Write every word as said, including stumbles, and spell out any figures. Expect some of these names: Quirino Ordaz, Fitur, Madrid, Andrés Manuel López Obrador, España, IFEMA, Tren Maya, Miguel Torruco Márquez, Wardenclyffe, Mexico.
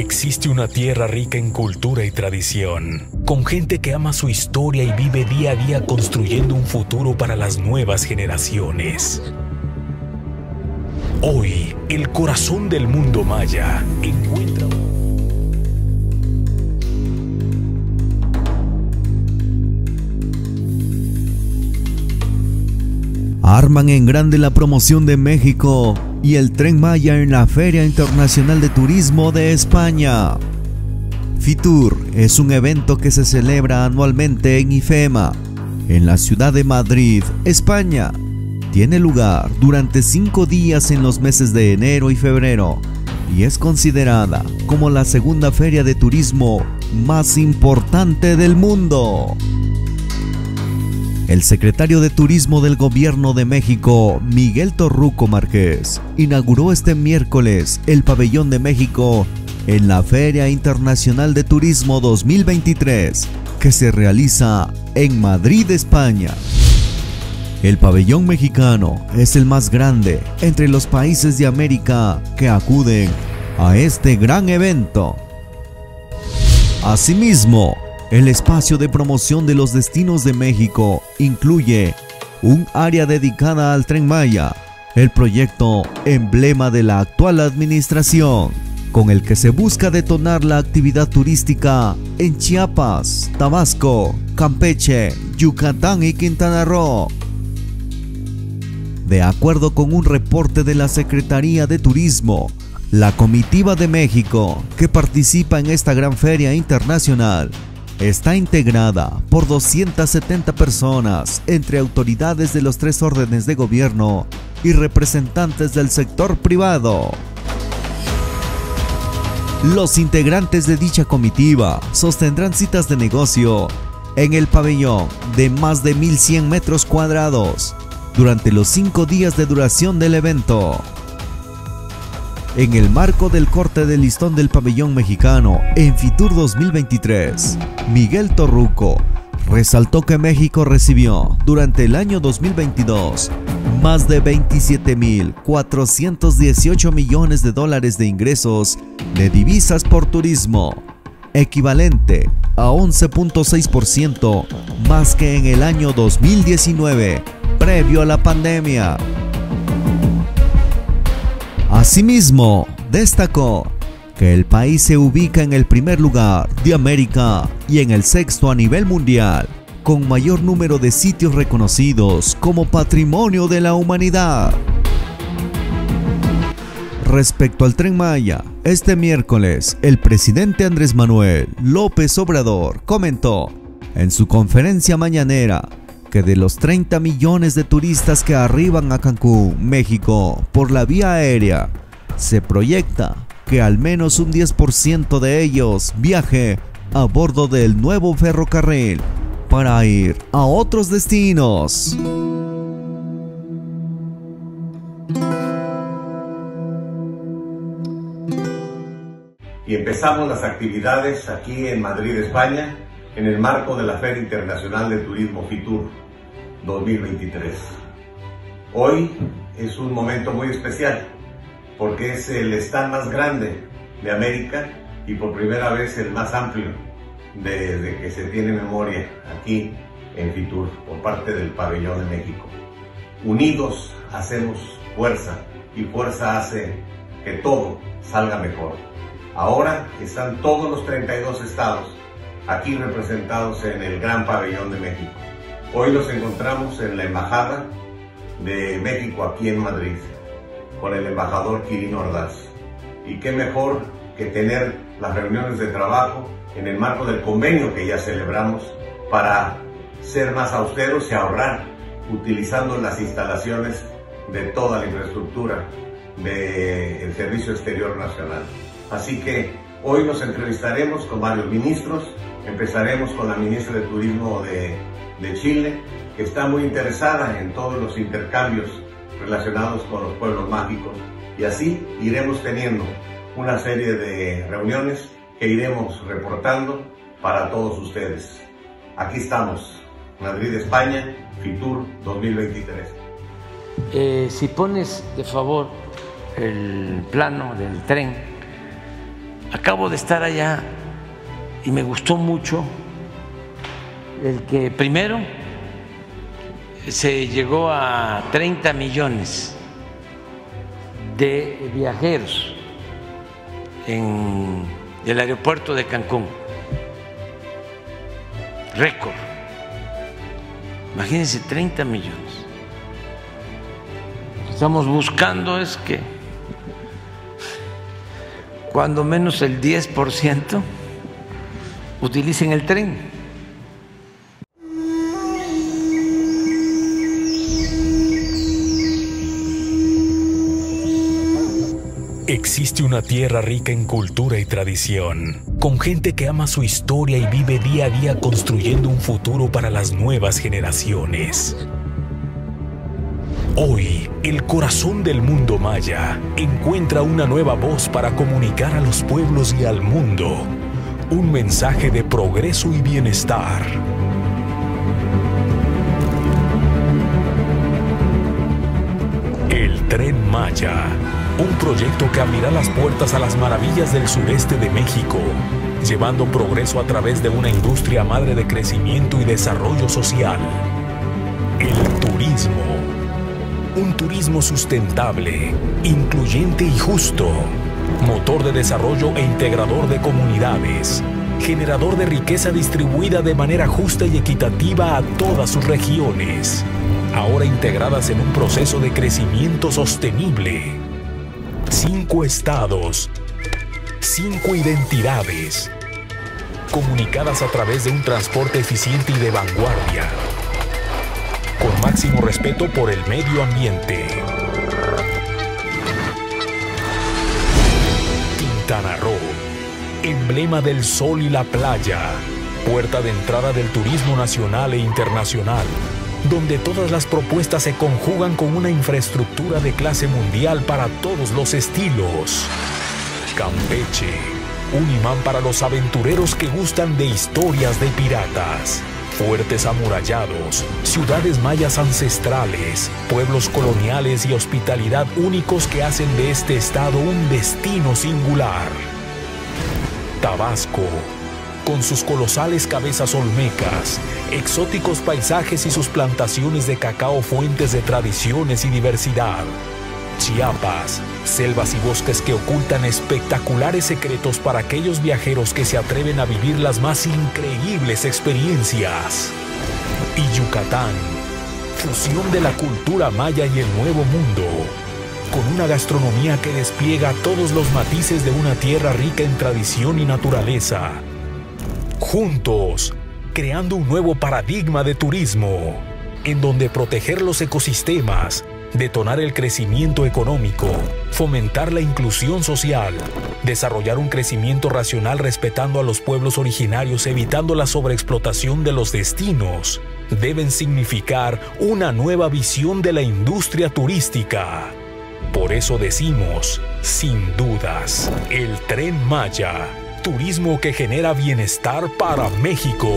Existe una tierra rica en cultura y tradición, con gente que ama su historia y vive día a día construyendo un futuro para las nuevas generaciones. Hoy, el corazón del mundo maya encuentra... Arman en grande la promoción de México y el Tren Maya en la Feria Internacional de Turismo de España. Fitur es un evento que se celebra anualmente en IFEMA, en la ciudad de Madrid, España. Tiene lugar durante cinco días en los meses de enero y febrero y es considerada como la segunda feria de turismo más importante del mundo. El secretario de Turismo del Gobierno de México, Miguel Torruco Márquez, inauguró este miércoles el Pabellón de México en la Feria Internacional de Turismo dos mil veintitrés, que se realiza en Madrid, España. El pabellón mexicano es el más grande entre los países de América que acuden a este gran evento. Asimismo, el espacio de promoción de los destinos de México incluye un área dedicada al Tren Maya, el proyecto emblema de la actual administración, con el que se busca detonar la actividad turística en Chiapas, Tabasco, Campeche, Yucatán y Quintana Roo. De acuerdo con un reporte de la Secretaría de Turismo, la comitiva de México que participa en esta gran feria internacional está integrada por doscientas setenta personas entre autoridades de los tres órdenes de gobierno y representantes del sector privado. Los integrantes de dicha comitiva sostendrán citas de negocio en el pabellón de más de mil cien metros cuadrados durante los cinco días de duración del evento. En el marco del corte del listón del pabellón mexicano en Fitur dos mil veintitrés, Miguel Torruco resaltó que México recibió durante el año dos mil veintidós más de veintisiete mil cuatrocientos dieciocho millones de dólares de ingresos de divisas por turismo, equivalente a once punto seis por ciento más que en el año dos mil diecinueve, previo a la pandemia. Asimismo, destacó que el país se ubica en el primer lugar de América y en el sexto a nivel mundial, con mayor número de sitios reconocidos como Patrimonio de la Humanidad. Respecto al Tren Maya, este miércoles el presidente Andrés Manuel López Obrador comentó en su conferencia mañanera que de los treinta millones de turistas que arriban a Cancún, México, por la vía aérea, se proyecta que al menos un diez por ciento de ellos viaje a bordo del nuevo ferrocarril para ir a otros destinos. Y empezamos las actividades aquí en Madrid, España, en el marco de la Feria Internacional de Turismo Fitur dos mil veintitrés. Hoy es un momento muy especial porque es el stand más grande de América y por primera vez el más amplio desde que se tiene memoria aquí en Fitur por parte del Pabellón de México. Unidos hacemos fuerza y fuerza hace que todo salga mejor. Ahora están todos los treinta y dos estados aquí representados en el Gran Pabellón de México. Hoy los encontramos en la Embajada de México aquí en Madrid, con el embajador Quirino Ordaz. Y qué mejor que tener las reuniones de trabajo en el marco del convenio que ya celebramos para ser más austeros y ahorrar, utilizando las instalaciones de toda la infraestructura del Servicio Exterior Nacional. Así que hoy nos entrevistaremos con varios ministros. Empezaremos con la ministra de Turismo de, de Chile, que está muy interesada en todos los intercambios relacionados con los pueblos mágicos. Y así iremos teniendo una serie de reuniones que iremos reportando para todos ustedes. Aquí estamos, Madrid, España, Fitur dos mil veintitrés. Eh, si pones de favor el plano del tren Acabo de estar allá y me gustó mucho el que primero se llegó a treinta millones de viajeros en el aeropuerto de Cancún, récord, imagínense, treinta millones. Lo que estamos buscando es que cuando menos el diez por ciento utilicen el tren. Existe una tierra rica en cultura y tradición, con gente que ama su historia y vive día a día construyendo un futuro para las nuevas generaciones. Hoy, el corazón del mundo maya encuentra una nueva voz para comunicar a los pueblos y al mundo un mensaje de progreso y bienestar. El Tren Maya. Un proyecto que abrirá las puertas a las maravillas del sureste de México, llevando progreso a través de una industria madre de crecimiento y desarrollo social. El turismo. Un turismo sustentable, incluyente y justo. Motor de desarrollo e integrador de comunidades. Generador de riqueza distribuida de manera justa y equitativa a todas sus regiones. Ahora integradas en un proceso de crecimiento sostenible. Cinco estados, cinco identidades, comunicadas a través de un transporte eficiente y de vanguardia, con máximo respeto por el medio ambiente. Quintana Roo, emblema del sol y la playa, puerta de entrada del turismo nacional e internacional, donde todas las propuestas se conjugan con una infraestructura de clase mundial para todos los estilos. Campeche, un imán para los aventureros que gustan de historias de piratas. Fuertes amurallados, ciudades mayas ancestrales, pueblos coloniales y hospitalidad únicos que hacen de este estado un destino singular. Tabasco, con sus colosales cabezas olmecas, exóticos paisajes y sus plantaciones de cacao, fuentes de tradiciones y diversidad. Chiapas, selvas y bosques que ocultan espectaculares secretos para aquellos viajeros que se atreven a vivir las más increíbles experiencias. Y Yucatán, fusión de la cultura maya y el nuevo mundo, con una gastronomía que despliega todos los matices de una tierra rica en tradición y naturaleza. Juntos, creando un nuevo paradigma de turismo, en donde proteger los ecosistemas, detonar el crecimiento económico, fomentar la inclusión social, desarrollar un crecimiento racional respetando a los pueblos originarios, evitando la sobreexplotación de los destinos, deben significar una nueva visión de la industria turística. Por eso decimos, sin dudas, el Tren Maya. Turismo que genera bienestar para México.